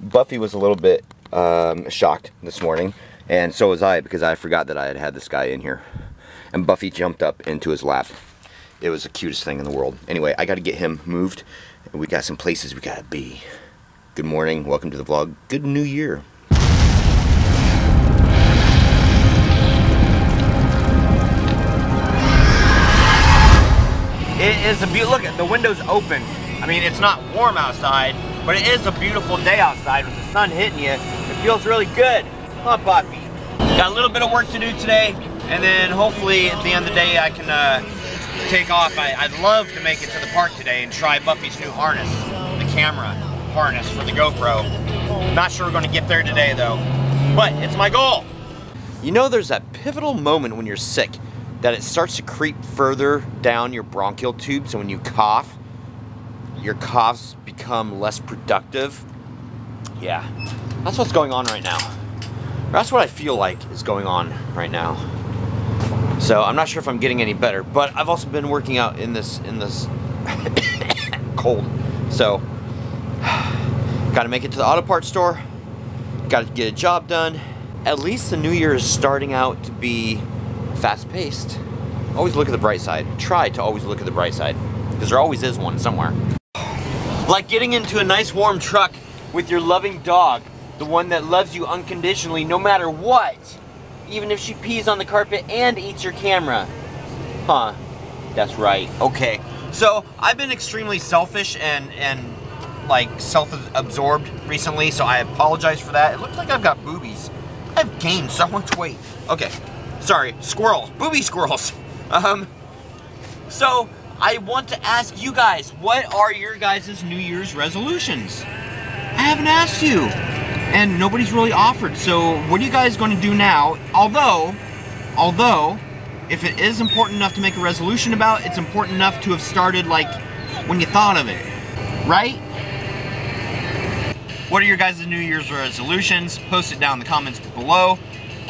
Buffy was a little bit shocked this morning, and so was I, because I forgot that I had had this guy in here. And Buffy jumped up into his lap. It was the cutest thing in the world. Anyway, I got to get him moved. We got some places we got to be. Good morning. Welcome to the vlog. Good New Year. It is a beautiful, look at the window's open. I mean, it's not warm outside, but it is a beautiful day outside with the sun hitting you. It feels really good. Huh, Buffy? Got a little bit of work to do today, and then hopefully at the end of the day I can take off. I'd love to make it to the park today and try Buffy's new harness, the camera harness for the GoPro. Not sure we're gonna get there today though, but it's my goal. You know, there's that pivotal moment when you're sick that it starts to creep further down your bronchial tube, so when you cough, your coughs become less productive. Yeah, that's what's going on right now. That's what I feel like is going on right now. So I'm not sure if I'm getting any better, but I've also been working out in this cold. So, gotta make it to the auto parts store, gotta get a job done. At least the new year is starting out to be fast-paced. Always look at the bright side. Try to always look at the bright side, because there always is one somewhere. Like getting into a nice warm truck with your loving dog, the one that loves you unconditionally no matter what, even if she pees on the carpet and eats your camera. Huh, that's right. Okay, so I've been extremely selfish and like self-absorbed recently, so I apologize for that. It looks like I've got boobies. I've gained so much weight. Okay. Sorry, squirrels, booby squirrels. So I want to ask you guys, what are your guys' New Year's resolutions? I haven't asked you, and nobody's really offered. So what are you guys going to do now? Although, if it is important enough to make a resolution about, it's important enough to have started like when you thought of it, right? What are your guys' New Year's resolutions? Post it down in the comments below.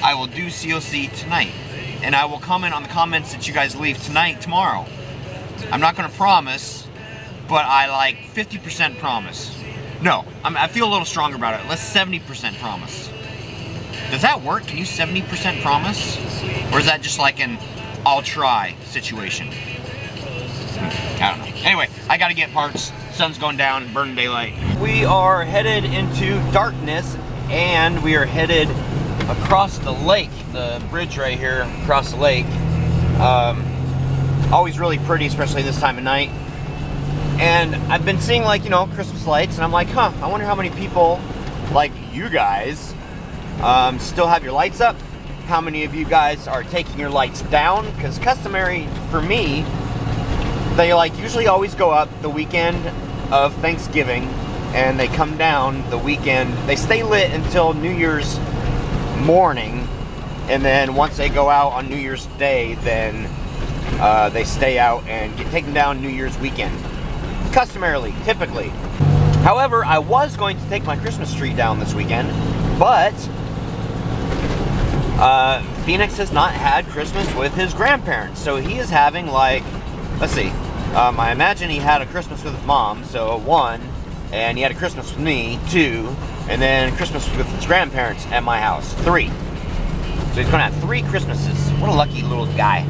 I will do COC tonight, and I will comment on the comments that you guys leave tonight, tomorrow. I'm not gonna promise, but I like 50% promise. No, I feel a little stronger about it. Let's 70% promise. Does that work? Can you 70% promise? Or is that just like an I'll try situation? I don't know. Anyway, I gotta get parts. Sun's going down, burning daylight. We are headed into darkness, and we are headed across the lake, the bridge right here, across the lake. Always really pretty, especially this time of night. And I've been seeing, like, you know, Christmas lights, and I'm like, huh, I wonder how many people, like you guys, still have your lights up. How many of you guys are taking your lights down? Because customary for me, they like usually always go up the weekend of Thanksgiving, and they come down the weekend. They stay lit until New Year's morning, and then once they go out on New Year's Day, then they stay out and get taken down New Year's weekend, customarily, typically. However, I was going to take my Christmas tree down this weekend, but Phoenix has not had Christmas with his grandparents, so he is having, like, let's see, I imagine he had a Christmas with his mom, so 1, and he had a Christmas with me, 2, and then Christmas with his grandparents at my house, 3. So he's gonna have 3 Christmases. What a lucky little guy.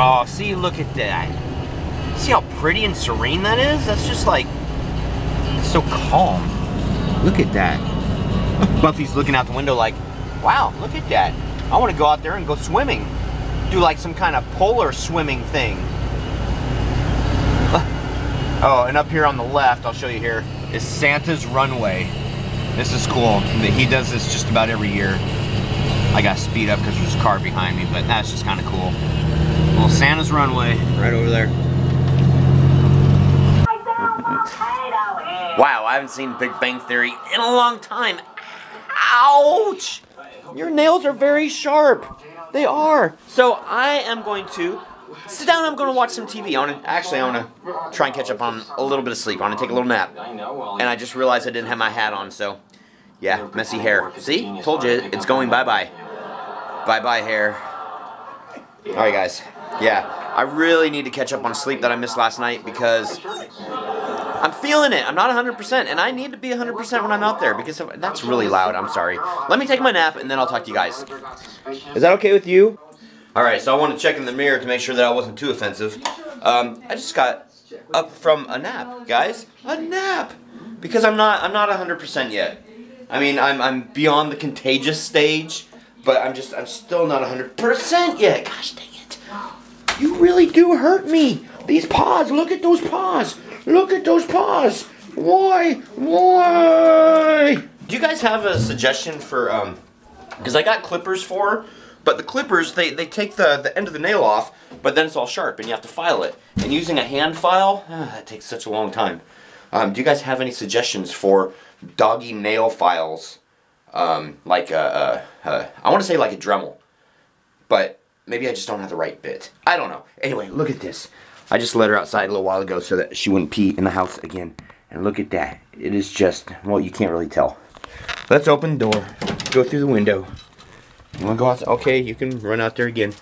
Oh, see, look at that. See how pretty and serene that is? That's just like, it's so calm. Look at that. Buffy's looking out the window like, wow, look at that. I wanna go out there and go swimming. Do like some kind of polar swimming thing. Oh, and up here on the left, I'll show you here, is Santa's runway. This is cool. He does this just about every year. I gotta speed up because there's a car behind me, but that's just kind of cool. Well, Santa's runway right over there. Wow, I haven't seen Big Bang Theory in a long time. Ouch! Your nails are very sharp. They are. So I am going to sit down, I'm gonna watch some TV. I wanna try and catch up on a little bit of sleep. I wanna take a little nap. And I just realized I didn't have my hat on, so yeah, messy hair. See, told you, it's going bye-bye. Bye-bye hair. All right, guys, yeah. I really need to catch up on sleep that I missed last night because I'm feeling it. I'm not 100%, and I need to be 100% when I'm out there, because that's really loud. I'm sorry. Let me take my nap, and then I'll talk to you guys. Is that okay with you? All right, so I want to check in the mirror to make sure that I wasn't too offensive. I just got up from a nap, guys. A nap! Because I'm not 100% yet. I mean, I'm beyond the contagious stage, but I'm still not 100% yet. Gosh dang it. You really do hurt me. These paws, look at those paws. Look at those paws. Why? Do you guys have a suggestion for, because I got clippers for her, but the clippers, they take the end of the nail off, but then it's all sharp and you have to file it. And using a hand file, that takes such a long time. Do you guys have any suggestions for doggy nail files? Like I want to say like a Dremel, but maybe I just don't have the right bit. I don't know. Anyway, look at this. I just let her outside a little while ago so that she wouldn't pee in the house again. And look at that. It is just, well, you can't really tell. Let's open the door. Go through the window. You want to go outside? Okay, you can run out there again.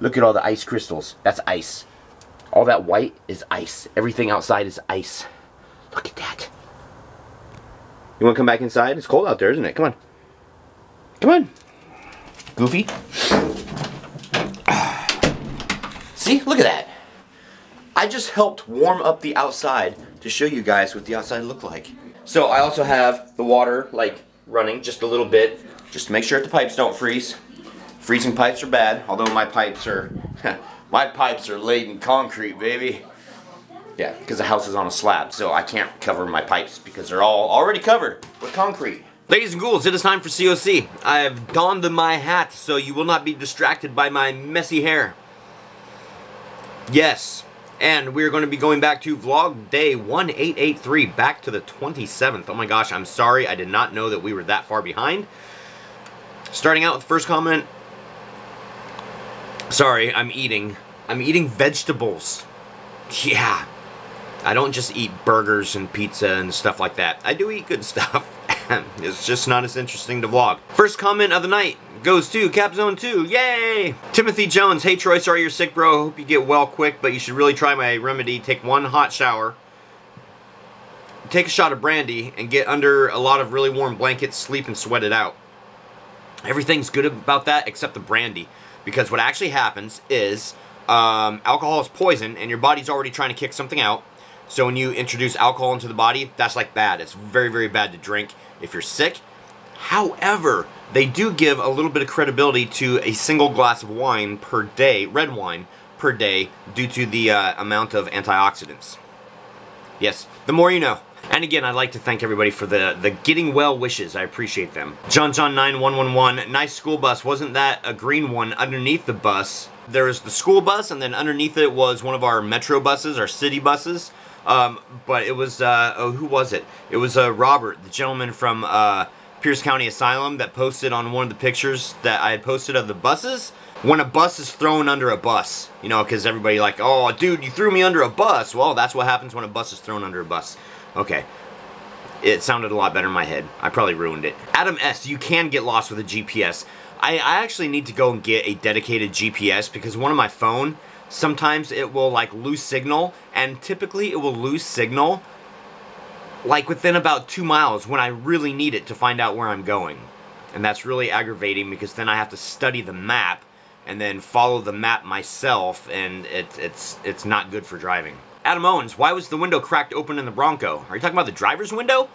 Look at all the ice crystals. That's ice. All that white is ice. Everything outside is ice. Look at that. You want to come back inside? It's cold out there, isn't it? Come on. Come on. Goofy. See? Look at that. I just helped warm up the outside to show you guys what the outside looked like. So I also have the water, like, running just a little bit, just to make sure that the pipes don't freeze. Freezing pipes are bad, although my pipes are, my pipes are laid in concrete, baby. Yeah, because the house is on a slab, so I can't cover my pipes because they're all already covered with concrete. Ladies and ghouls, it is time for COC. I have donned my hat so you will not be distracted by my messy hair. Yes, and we're going to be going back to vlog day 1883, back to the 27th. Oh my gosh, I'm sorry. I did not know that we were that far behind. Starting out with the first comment. Sorry, I'm eating. I'm eating vegetables. Yeah. I don't just eat burgers and pizza and stuff like that. I do eat good stuff. It's just not as interesting to vlog. First comment of the night goes to Capzone 2. Yay! Timothy Jones. Hey Troy, sorry you're sick, bro. Hope you get well quick, but you should really try my remedy. Take one hot shower, take a shot of brandy, and get under a lot of really warm blankets, sleep, and sweat it out. Everything's good about that except the brandy, because what actually happens is alcohol is poison, and your body's already trying to kick something out. So when you introduce alcohol into the body, that's like bad. It's very, very bad to drink if you're sick. However, they do give a little bit of credibility to a single glass of wine per day, red wine per day, due to the amount of antioxidants. Yes, the more you know. And again, I'd like to thank everybody for the getting well wishes. I appreciate them. JohnJohn9111, nice school bus. Wasn't that a green one underneath the bus? There was the school bus, and then underneath it was one of our metro buses, our city buses. But it was, oh, who was it? It was Robert, the gentleman from Pierce County Asylum, that posted on one of the pictures that I had posted of the buses. When a bus is thrown under a bus, you know, because everybody like, oh, dude, you threw me under a bus. Well, that's what happens when a bus is thrown under a bus. Okay. It sounded a lot better in my head. I probably ruined it. Adam S., you can get lost with a GPS. I actually need to go and get a dedicated GPS, because one of my phone, sometimes it will like lose signal, and typically it will lose signal like within about 2 miles when I really need it to find out where I'm going. And that's really aggravating, because then I have to study the map and then follow the map myself, and it's not good for driving. Adam Owens, why was the window cracked open in the Bronco? Are you talking about the driver's window?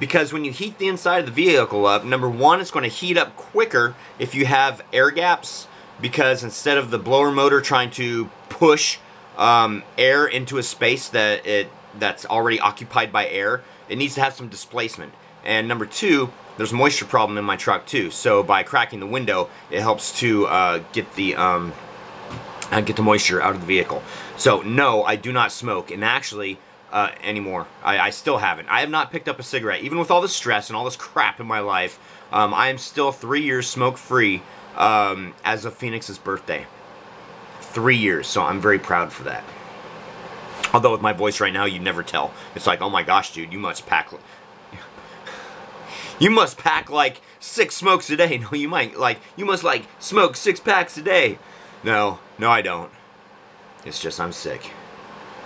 Because when you heat the inside of the vehicle up, number one, it's going to heat up quicker if you have air gaps, because instead of the blower motor trying to push air into a space that that's already occupied by air, it needs to have some displacement. And number two, there's a moisture problem in my truck too, so by cracking the window, it helps to get the moisture out of the vehicle. So no, I do not smoke, and actually anymore. I still haven't. I have not picked up a cigarette, even with all the stress and all this crap in my life. I am still 3 years smoke-free as of Phoenix's birthday. 3 years, so I'm very proud for that. Although with my voice right now, you'd never tell. It's like, oh my gosh, dude, you must pack. You must pack like 6 smokes a day. No, you might like. You must like smoke 6 packs a day. No, no, I don't. It's just I'm sick.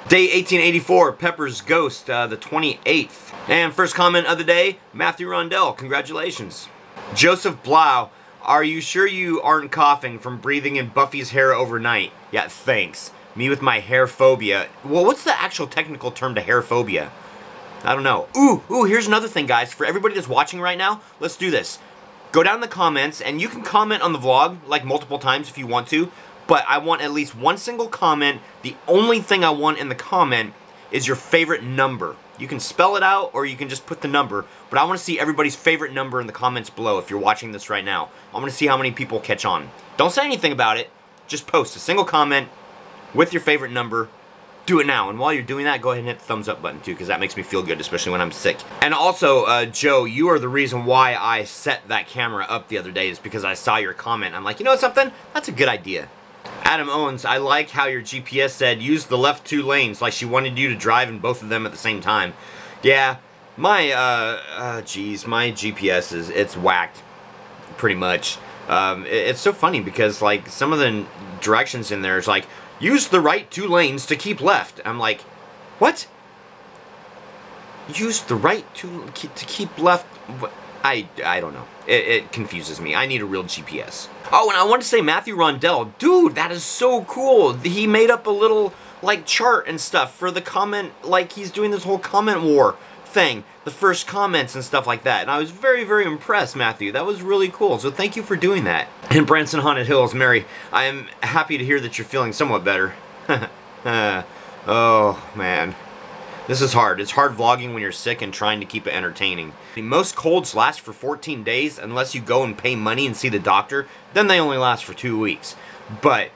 Day 1884, Pepper's Ghost, the 28th. And first comment of the day, Matthew Rondell, congratulations. Joseph Blau, are you sure you aren't coughing from breathing in Buffy's hair overnight? Yeah, thanks. Me with my hair phobia. Well, what's the actual technical term to hair phobia? I don't know. Ooh, here's another thing, guys. For everybody that's watching right now, let's do this. Go down in the comments, and you can comment on the vlog, like, multiple times if you want to, but I want at least one single comment. The only thing I want in the comment is your favorite number. You can spell it out, or you can just put the number, but I want to see everybody's favorite number in the comments below if you're watching this right now. I want to see how many people catch on. Don't say anything about it. Just post a single comment with your favorite number. Do it now, and while you're doing that, go ahead and hit the thumbs up button too, because that makes me feel good, especially when I'm sick. And also, Joe, you are the reason why I set that camera up the other day, is because I saw your comment. I'm like, you know something? That's a good idea. Adam Owens, I like how your GPS said use the left two lanes, like she wanted you to drive in both of them at the same time. Yeah, my, my GPS is, it's whacked, pretty much. It's so funny because, like, some of the directions in there is like, use the right two lanes to keep left. I'm like, what? Use the right two to keep left? I don't know. It confuses me. I need a real GPS. Oh, and I want to say Matthew Rondell. Dude, that is so cool. He made up a little, like, chart and stuff for the comment. Like, he's doing this whole comment war thing. The first comments and stuff like that. And I was very, very impressed, Matthew. That was really cool. So thank you for doing that. And Branson Haunted Hills, Mary, I am happy to hear that you're feeling somewhat better. Oh, man. This is hard. It's hard vlogging when you're sick and trying to keep it entertaining. Most colds last for 14 days unless you go and pay money and see the doctor. Then they only last for 2 weeks. But,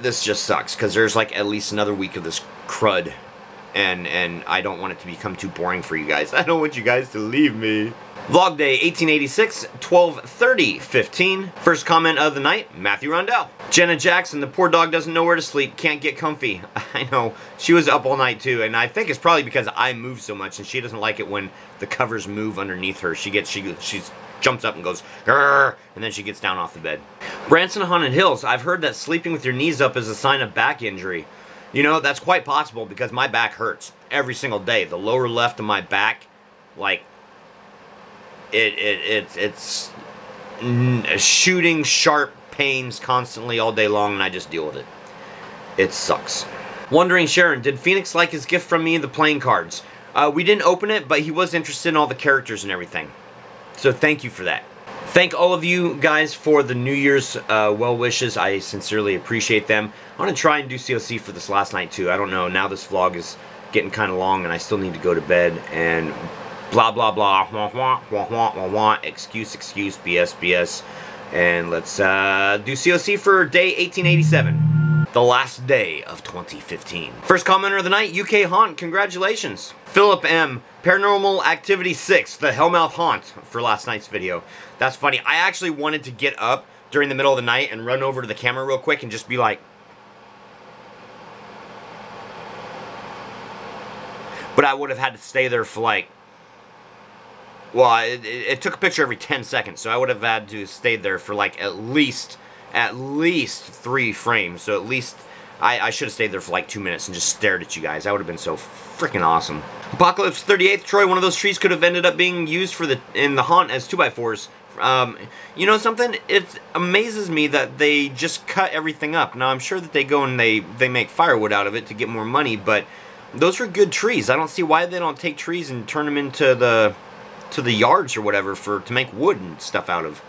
this just sucks because there's, like, at least another week of this crud. And I don't want it to become too boring for you guys. I don't want you guys to leave me. Vlog day 1886, 12:30:15. First comment of the night, Matthew Rondell. Jenna Jackson, the poor dog doesn't know where to sleep, can't get comfy. I know, she was up all night too, and I think it's probably because I move so much and she doesn't like it when the covers move underneath her. She jumps up and goes, grrr, and then she gets down off the bed. Branson Haunted Hills, I've heard that sleeping with your knees up is a sign of back injury. You know, that's quite possible because my back hurts every single day. The lower left of my back, like, it's shooting sharp pains constantly all day long, and I just deal with it. It sucks. Wondering Sharon, did Phoenix like his gift from me, the playing cards? We didn't open it, but he was interested in all the characters and everything. So thank you for that. Thank all of you guys for the New Year's well wishes. I sincerely appreciate them. I'm going to try and do COC for this last night too. I don't know. Now this vlog is getting kind of long and I still need to go to bed and blah, blah, blah, wah, wah, wah, wah, wah, wah, excuse, excuse, BS, BS. And let's do COC for day 1887. The last day of 2015. First commenter of the night, UK Haunt, congratulations. Philip M., Paranormal Activity 6, the Hellmouth Haunt, for last night's video. That's funny. I actually wanted to get up during the middle of the night and run over to the camera real quick and just be like. But I would have had to stay there for like, well, it took a picture every 10 seconds, so I would have had to stay there for like at least 3 frames, so at least I should have stayed there for like 2 minutes and just stared at you guys. That would have been so freaking awesome. Apocalypse 38, Troy, one of those trees could have ended up being used for in the haunt as 2x4s. You know something? It amazes me that they just cut everything up. Now, I'm sure that they go and they make firewood out of it to get more money, but those are good trees. I don't see why they don't take trees and turn them into the yards or whatever to make wood and stuff out of.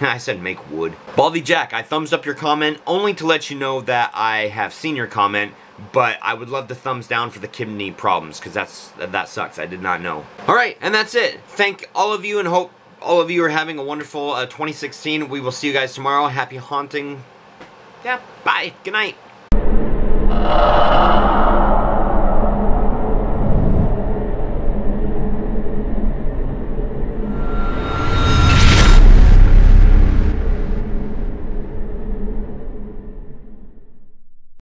I said make wood. Baldy Jack, I thumbs up your comment only to let you know that I have seen your comment, but I would love the thumbs down for the kidney problems because that sucks. I did not know. All right, and that's it. Thank all of you and hope all of you are having a wonderful 2016. We will see you guys tomorrow. Happy haunting. Yeah, bye. Good night.